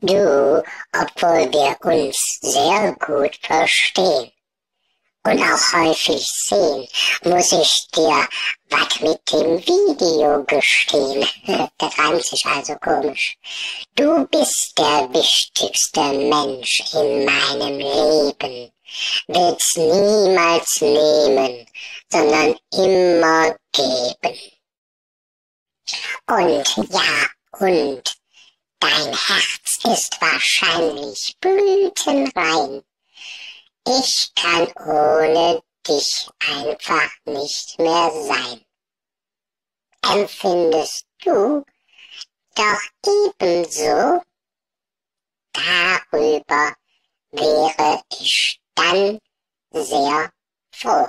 du, obwohl wir uns sehr gut verstehen und auch häufig sehen, muss ich dir was mit dem Video gestehen. Das reimt sich also komisch. Du bist der wichtigste Mensch in meinem Leben. Will's niemals nehmen, sondern immer geben. Und ja, und dein Herz ist wahrscheinlich blütenrein. Ich kann ohne dich einfach nicht mehr sein. Empfindest du doch ebenso? Darüber wäre ich dann sehr froh.